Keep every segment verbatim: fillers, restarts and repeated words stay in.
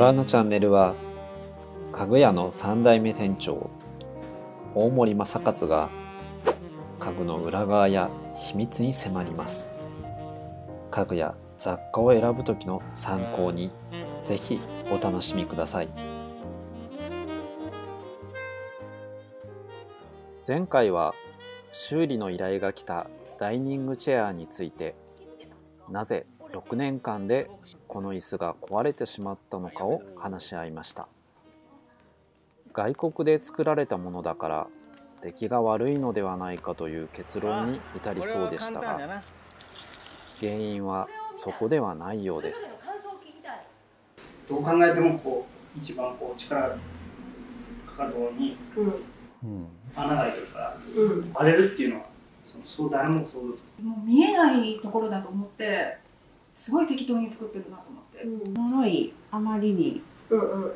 覧のチャンネルは家具屋のさん代目店長大森正勝が家具の裏側や秘密に迫ります。家具や雑貨を選ぶ時の参考にぜひお楽しみください。前回は修理の依頼が来たダイニングチェアについて、なぜろくねんかんでこの椅子が壊れてしまったのかを話し合いました。外国で作られたものだから出来が悪いのではないかという結論に至りそうでしたが、原因はそこではないようです。どう考えてもこう一番こう力がかかるところに穴が開いてるから割れるっていうのはそう誰も想像つく。もう見えないところだと思ってすごい適当に作ってるなと思って、うん、物いあまりに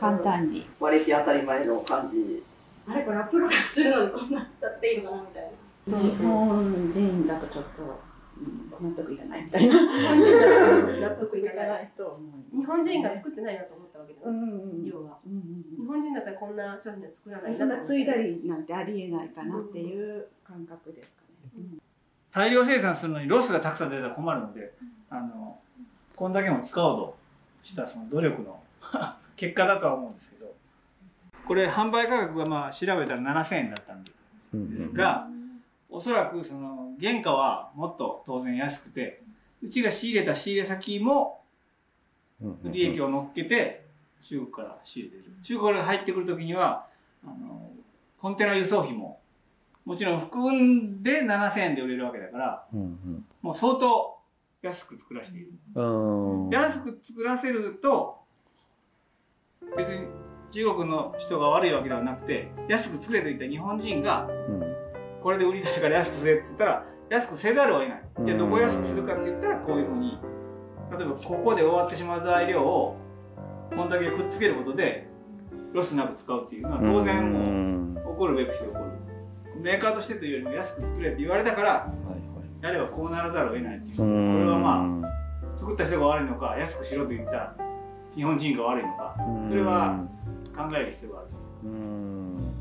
簡単に割れて当たり前の感じ、あれこれプロがするのにこんなだっていいのかなみたいな、日本人だとちょっと納得いかないみたいな、納得いかないと日本人が作ってないなと思ったわけじゃない、要は日本人だったらこんな商品は作らない、そんなついだりなんてありえないかなっていう感覚ですかね。大量生産するのにロスがたくさん出たら困るので、あのこんだけも使おうとしたその努力の結果だとは思うんですけど、これ販売価格がまあ調べたらななせんえんだったんですが、おそらくその原価はもっと当然安くて、うちが仕入れた仕入れ先も利益を乗っけて中国から仕入れてる、中国から入ってくる時にはあのコンテナ輸送費ももちろん含んでななせんえんで売れるわけだから、うんうん、もう相当安く作らせている。安く作らせると別に中国の人が悪いわけではなくて、安く作れといった日本人が、うんこれで売りたいから安くするって言ったら安くせざるを得ない。いやどこ安くするかって言ったらこういうふうに、例えばここで終わってしまう材料をこんだけくっつけることでロスなく使うっていうのは当然もう起こるべくして起こる。メーカーとしてというよりも安く作れって言われたからやればこうならざるを得ないっていう。これはまあ作った人が悪いのか安くしろと言った日本人が悪いのか、それは考える必要があると思う。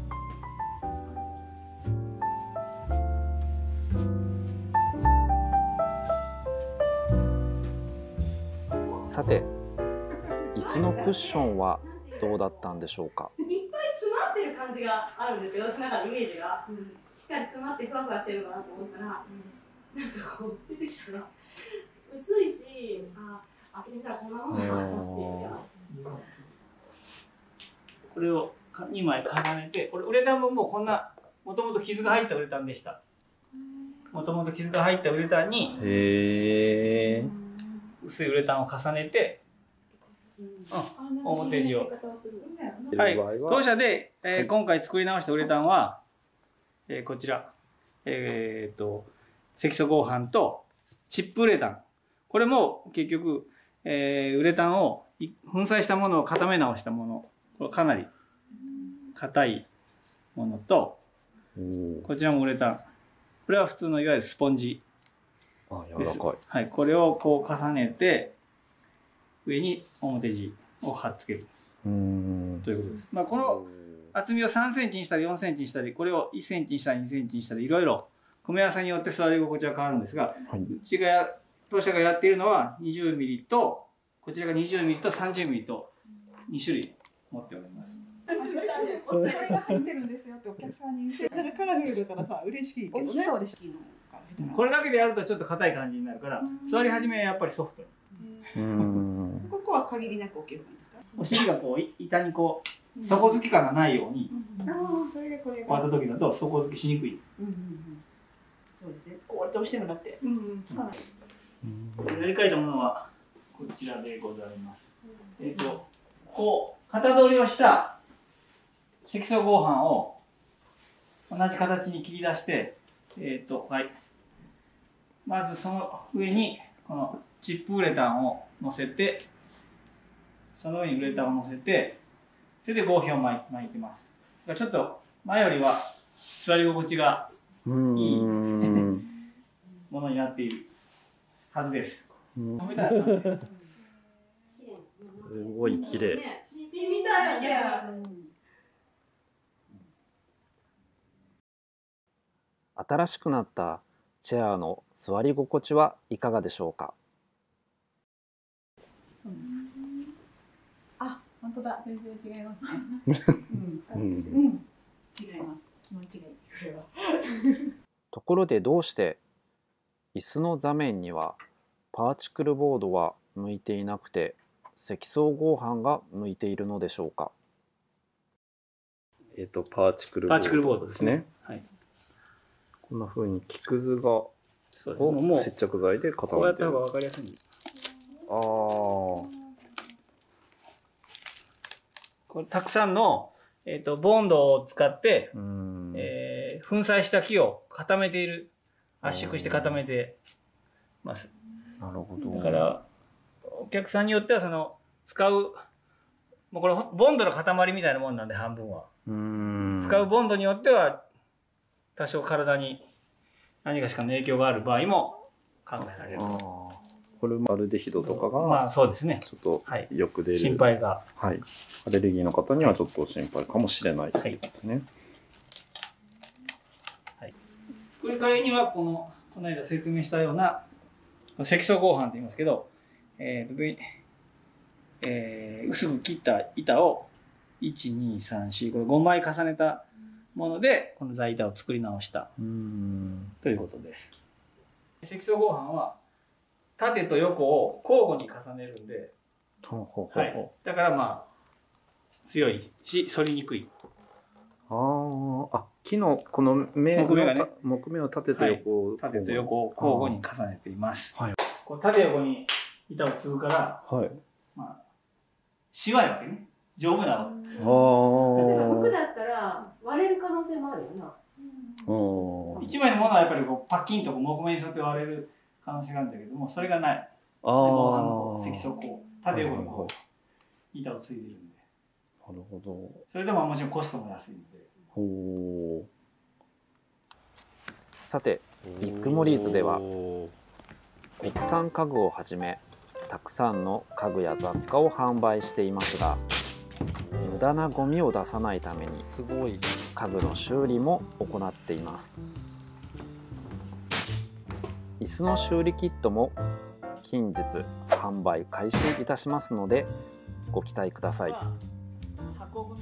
さて、椅子のクッションはどうだったんでしょうか。いっぱい詰まってる感じがあるんですけど、私の中のイメージが、うん、しっかり詰まってふわふわしてるかなと思ったら、うん、なんかこう出てきたら薄いし、あ開けてみたらこんなものかなっていうか、これをにまい重ねて、これウレタンももうこんな、もともと傷が入ったウレタンでした。もともと傷が入ったウレタンに。へー。薄いウレタンを重ねて、うん、表地を、はい、当社で、えーはい、今回作り直したウレタンは、えー、こちら、えー、と積素合板とチップウレタン、これも結局、えー、ウレタンを粉砕したものを固め直したもの、これかなり硬いものと、こちらもウレタン、これは普通のいわゆるスポンジ。柔らかい、はい、これをこう重ねて上に表地を貼っつけるということです。まあ、この厚みをさんセンチにしたりよんセンチにしたり、これをいちセンチにしたりにセンチにしたり、いろいろ組み合わせによって座り心地は変わるんですが、はい、うちがや当社がやっているのはにじゅうミリとこちらがにじゅうミリとさんじゅうミリとにしゅるい持っております。これが入ってるんですよってお客さんに言って、なんかカラフルだからさ嬉しいけどね。これだけでやるとちょっと硬い感じになるから、座り始めはやっぱりソフトに。ここは限りなく置けるんですか。お尻がこう板にこう底付き感がないように、それでこれ終わった時だと底付きしにくい。そうですね。こうやって押してもだってつかない。塗り替えたものはこちらでございます。えっとこう型取りをした積層合板を同じ形に切り出して、えっとはい。まずその上にこのチップウレタンを乗せて、その上にウレタンを乗せて、それで合皮を巻いてます。ちょっと前よりは座り心地がいいものになっているはずです。ごい綺麗。新しくなったチェアの座り心地はいかがでしょうか。あ、本当だ、全然違いますね。うん、違います。気持ちがいい、これは。ところでどうして椅子の座面にはパーチクルボードは向いていなくて積層合板が向いているのでしょうか。えっとパーチクルボードですね。はい。こんな風に木くずがを接着剤で固めてる。こうやった方がわかりやすいんです。ああ。これたくさんのえっとボンドを使って、えー、粉砕した木を固めている、圧縮して固めてます。なるほど。だからお客さんによってはその使う、もうこれボンドの塊みたいなもんなんで半分は。うん。使うボンドによっては多少体に何かしかの影響がある場合も考えられる。ああ。これアルデヒドとかが、まあそうですね。ちょっとよく出る、はい、心配が、はい、アレルギーの方にはちょっと心配かもしれないということですね。はい。作り替えにはこのこの間説明したような積層合板と言いますけど、えーえー、薄く切った板をいち、に、さん、よん、ごまい重ねたものでこの座板を作り直したということです。積層合板は縦と横を交互に重ねるんで、はい、だからまあ強いし反りにくい。ああ、木のこの目の木目がね、木目を縦と横を、はい、縦と横を交互に重ねています。はい、こう縦横に板を積むから、はい、まあしわいわけね、丈夫なの。例えば僕だったら割れる可能性もあるよな。一枚のものはやっぱりこうパッキンと木目に沿って割れる可能性があるんだけども、それがない。あの積層こう縦横にこう板をついてるんで。なるほど。それでももちろんコストも安いんで。ほう。さて、ビッグモリーズでは国産家具をはじめたくさんの家具や雑貨を販売していますが、無駄なゴミを出さないために家具の修理も行っています。椅子の修理キットも近日販売開始いたしますのでご期待ください。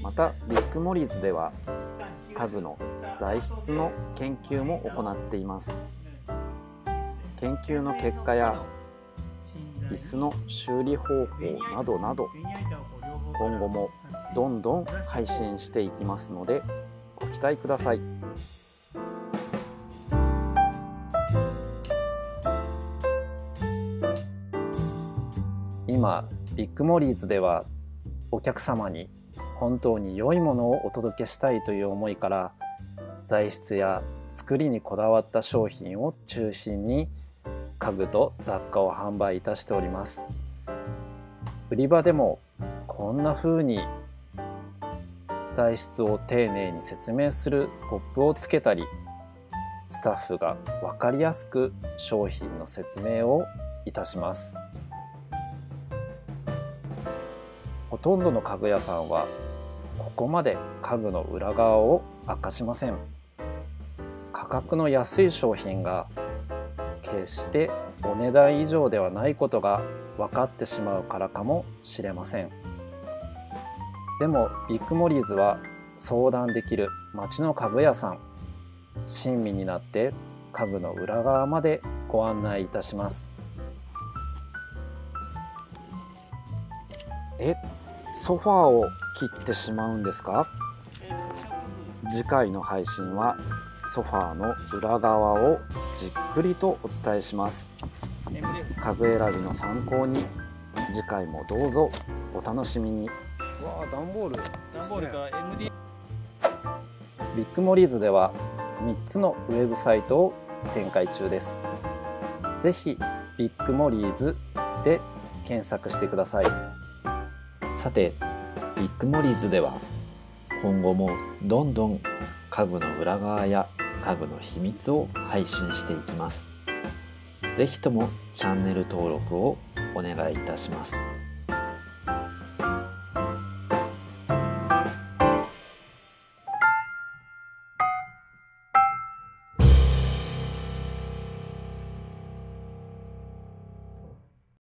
またビッグモリーズでは家具の材質の研究も行っています。研究の結果や椅子の修理方法などなど今後もどんどん配信していきますのでご期待ください。今ビッグモリーズではお客様に本当に良いものをお届けしたいという思いから材質や作りにこだわった商品を中心に家具と雑貨を販売いたしております。売り場でもこんな風に材質を丁寧に説明するポップをつけたりスタッフが分かりやすく商品の説明をいたします。ほとんどの家具屋さんはここまで家具の裏側を明かしません。価格の安い商品が決してお値段以上ではないことが分かってしまうからかもしれません。でもビッグモリーズは相談できる街の家具屋さん、親身になって家具の裏側までご案内いたします。え、ソファーを切ってしまうんですか？次回の配信はソファーの裏側をじっくりとお伝えします。家具選びの参考に次回もどうぞお楽しみに。わあ、段ボール、段ボールが エムディー。 ビッグモリーズではみっつのウェブサイトを展開中です。ぜひビッグモリーズで検索してください。さて、ビッグモリーズでは今後もどんどん家具の裏側や家具の秘密を配信していきます。ぜひともチャンネル登録をお願いいたします。